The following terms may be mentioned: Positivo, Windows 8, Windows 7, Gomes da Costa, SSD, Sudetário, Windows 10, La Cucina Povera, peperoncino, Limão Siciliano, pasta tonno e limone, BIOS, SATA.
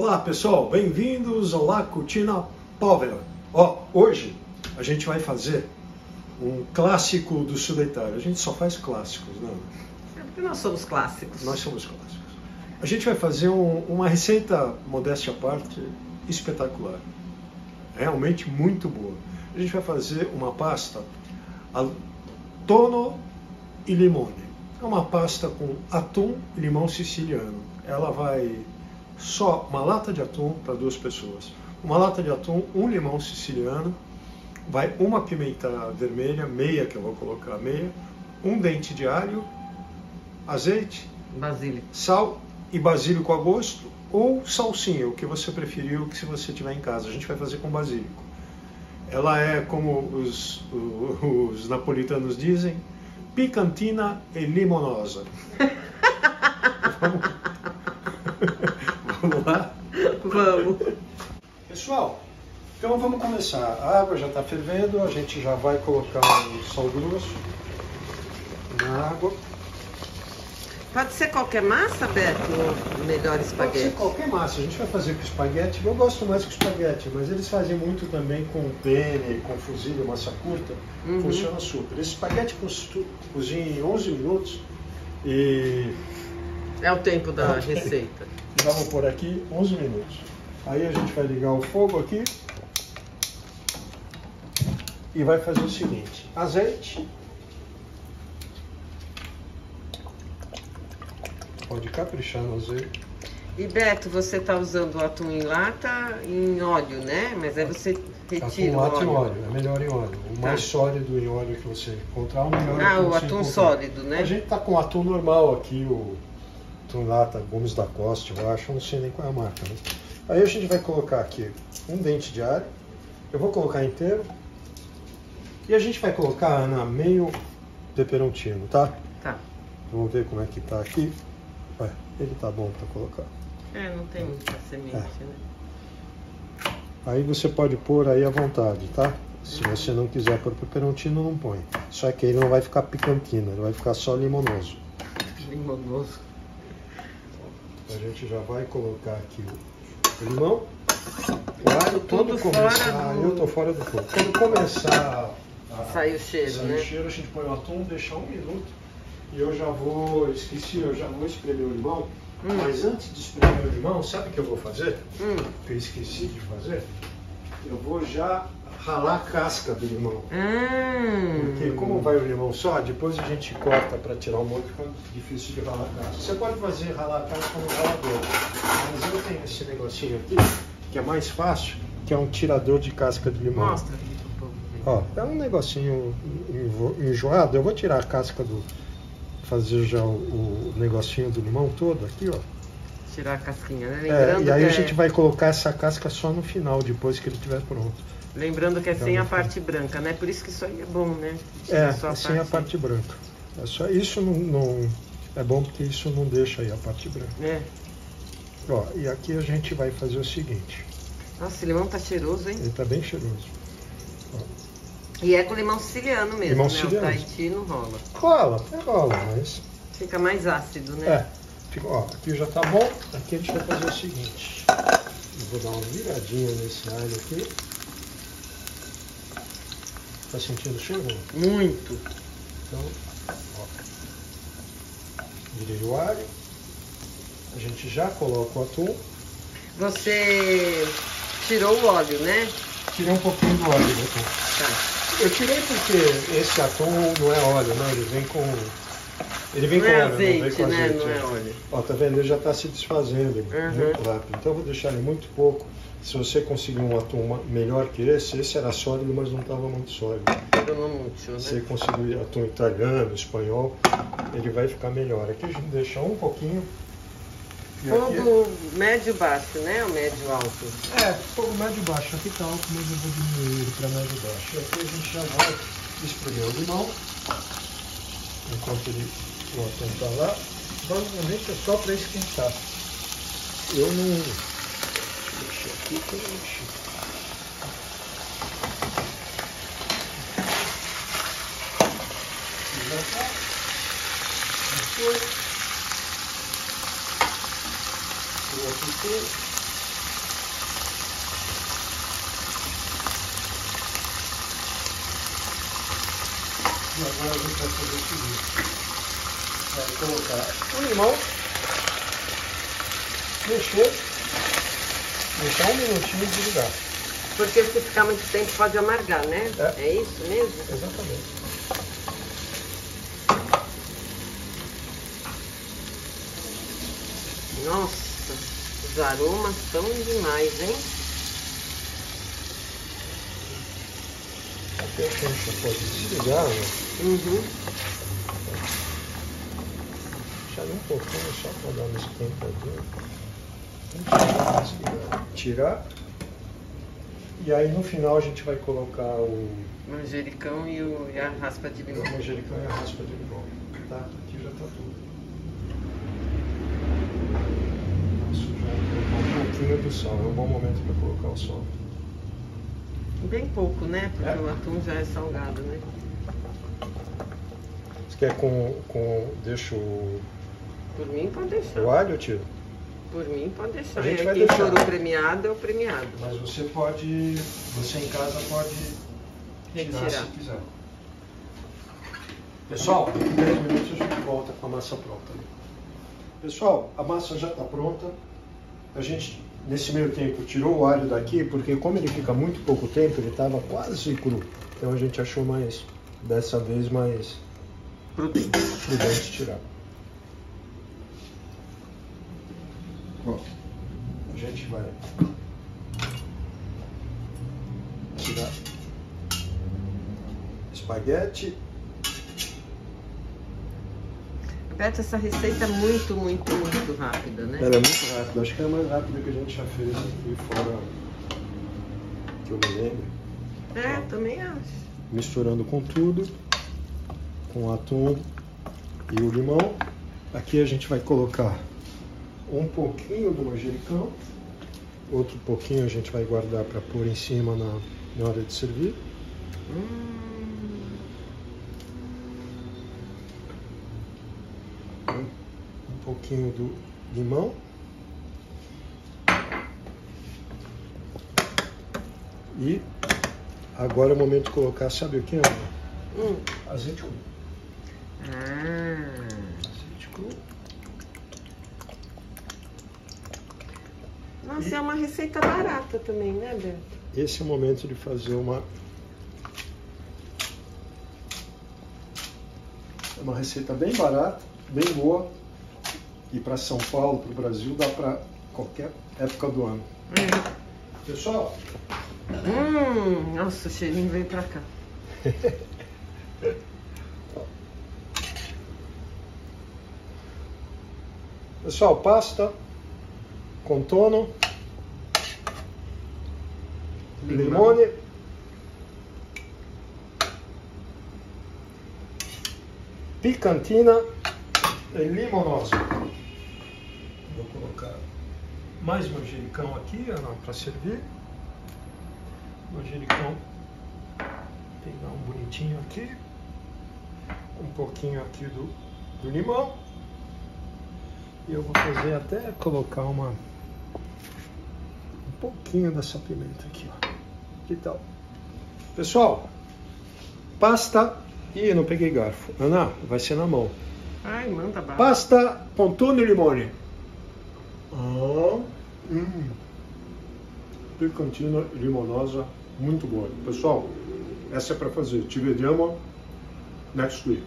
Olá pessoal, bem-vindos ao La Cucina Povera. Hoje a gente vai fazer um clássico do Sudetário. A gente só faz clássicos, não? É porque nós somos clássicos. Nós somos clássicos. A gente vai fazer uma receita, modéstia à parte, espetacular. Realmente muito boa. A gente vai fazer uma pasta tonno e limone. É uma pasta com atum e limão siciliano. Ela vai só uma lata de atum para duas pessoas. Uma lata de atum, um limão siciliano, vai uma pimenta vermelha, meia, que eu vou colocar meia, um dente de alho, azeite, basílico, sal e basílico a gosto, ou salsinha, o que você preferiu, que se você tiver em casa. A gente vai fazer com basílico. Ela é, como os napolitanos dizem, picantina e limonosa. Vamos lá? Vamos! Pessoal, então vamos começar. A água já está fervendo, a gente já vai colocar o sal grosso na água. Pode ser qualquer massa, Beto? Ou melhor espaguete? Pode ser qualquer massa. A gente vai fazer com espaguete. Eu gosto mais com espaguete, mas eles fazem muito também com penne, com fusilli, massa curta. Uhum. Funciona super. Esse espaguete cozinha em 11 minutos e... é o tempo da receita. Vamos por aqui 11 minutos. Aí a gente vai ligar o fogo aqui e vai fazer o seguinte. Azeite. Pode caprichar no azeite. E Beto, você está usando o atum em lata e em óleo, né? Mas aí você retira o óleo. Atum em lata e óleo, é melhor em óleo. O mais sólido em óleo que você encontrar, o melhor. Ah, o atum sólido, né? A gente está com atum normal aqui, o atum em lata, Gomes da Costa, eu acho, não sei nem qual é a marca, né? Aí a gente vai colocar aqui um dente de alho, eu vou colocar inteiro. E a gente vai colocar, Ana, meio peperoncino, tá? Tá. Vamos ver como é que tá aqui. Ele tá bom para colocar. É, não tem muita semente, né? Aí você pode pôr aí à vontade, tá? Se você não quiser pôr peperoncino, não põe. Só que ele não vai ficar picantino, ele vai ficar só limonoso. Limonoso. A gente já vai colocar aqui o limão. O alho, quando começar... eu tô fora do fogo. Quando começar a sair o cheiro, né? Sair o cheiro, a gente põe o atum, deixa um minuto. E eu já vou, esqueci, eu já vou espremer o limão. Mas antes de espremer o limão, sabe o que eu vou fazer? Que eu esqueci de fazer. Eu vou já ralar a casca do limão. Porque como vai o limão só, depois a gente corta para tirar o molho, fica difícil de ralar a casca. Você pode fazer ralar a casca no ralador. Mas eu tenho esse negocinho aqui, que é mais fácil, que é um tirador de casca de limão. Mostra aqui um pouco. Ó, é um negocinho enjoado, eu vou tirar a casca do... fazer já o negocinho do limão todo aqui, ó. Tirar a casquinha, né? Lembrando e aí a gente vai colocar essa casca só no final, depois que ele estiver pronto. Lembrando que é sem a parte branca, né? Por isso que isso aí é bom, né? É, sem a parte branca. É só, isso não... é bom porque isso não deixa aí a parte branca. É. Ó, e aqui a gente vai fazer o seguinte. Nossa, esse limão tá cheiroso, hein? Ele tá bem cheiroso. Ó. E é com limão siciliano mesmo, limão siciliano. O Tahiti não rola. Rola, mas... fica mais ácido, né? É. Ó, aqui já tá bom. Aqui a gente vai fazer o seguinte. Eu vou dar uma viradinha nesse alho aqui. Tá sentindo o cheiro? Muito! Então, ó. Virei o alho. A gente já coloca o atum. Você tirou o óleo, né? Tirei um pouquinho do óleo, então. Tá. Eu tirei porque esse atum não é óleo, né? Ele vem com... ele vem com óleo, azeite, não vem com azeite. Não é óleo. Ó, tá vendo? Ele já tá se desfazendo, muito rápido. Então eu vou deixar ele muito pouco. Se você conseguir um atum melhor que esse era sólido, mas não tava muito sólido. Se você conseguir atum italiano, espanhol, ele vai ficar melhor. Aqui a gente deixa um pouquinho. Fogo médio-baixo, né? Ou médio-alto? É, fogo médio-baixo. Aqui tá alto, mas eu vou diminuir ele para médio-baixo. E aqui a gente já vai espremer o limão. Enquanto ele está lá. Basicamente é só para esquentar. Eu não... deixa aqui que eu não enchi. Depois... Agora a gente vai fazer o seguinte: vai colocar o limão, mexer, deixar um minutinho de lugar. Porque se ficar muito tempo pode amargar, né? É, é isso mesmo? Exatamente. Nossa, os aromas são demais, hein? Até que a gente pode desligar, né? Uhum. Deixar um pouquinho só para dar uma esquentadinha. Vamos desligar. Tirar. E aí no final a gente vai colocar o manjericão e a raspa de limão. O manjericão e a raspa de limão. Tá? Aqui já tá tudo. Do sal, é um bom momento para colocar o sal. Bem pouco, né? Porque o atum já é salgado, né? Você quer com deixa o... Por mim pode deixar. O alho, tio? Por mim pode deixar. A gente vai deixar. Quem for o premiado é o premiado. Mas você pode, você em casa pode retirar se quiser. Pessoal, em 10 minutos a gente volta com a massa pronta. Pessoal, a massa já está pronta. A gente, nesse meio tempo, tirou o alho daqui, porque como ele fica muito pouco tempo, ele estava quase cru. Então a gente achou mais, dessa vez, mais prudente tirar. Bom, a gente vai tirar espaguete. Beto, essa receita é muito rápida, né? Ela é muito rápida, acho que é a mais rápida que a gente já fez aqui fora, que eu me lembro. É, ó, também acho. Misturando com tudo, com o atum e o limão. Aqui a gente vai colocar um pouquinho do manjericão, outro pouquinho a gente vai guardar para pôr em cima na hora de servir. Um pouquinho do limão, e agora é o momento de colocar, sabe o que, Ana? Azeite cru. Azeite cru. Nossa, e é uma receita barata também, né, Beto? Esse é o momento de fazer uma receita bem barata, bem boa. E para São Paulo, para o Brasil, dá para qualquer época do ano. Pessoal? Nossa, o cheirinho veio para cá. Pessoal, pasta con tonno e limone. Picantina e limonosa. Vou colocar mais manjericão aqui, para servir. Manjericão, pegar um bonitinho aqui. Um pouquinho aqui do limão. E eu vou fazer até colocar um pouquinho dessa pimenta aqui, ó. Que tal? Pessoal, pasta... Ih, não peguei garfo. Ana, vai ser na mão. Ai, manda bala. Pasta tonno e limone. Picantina e limonosa, muito boa. Pessoal, essa é para fazer. Ci vediamo next week.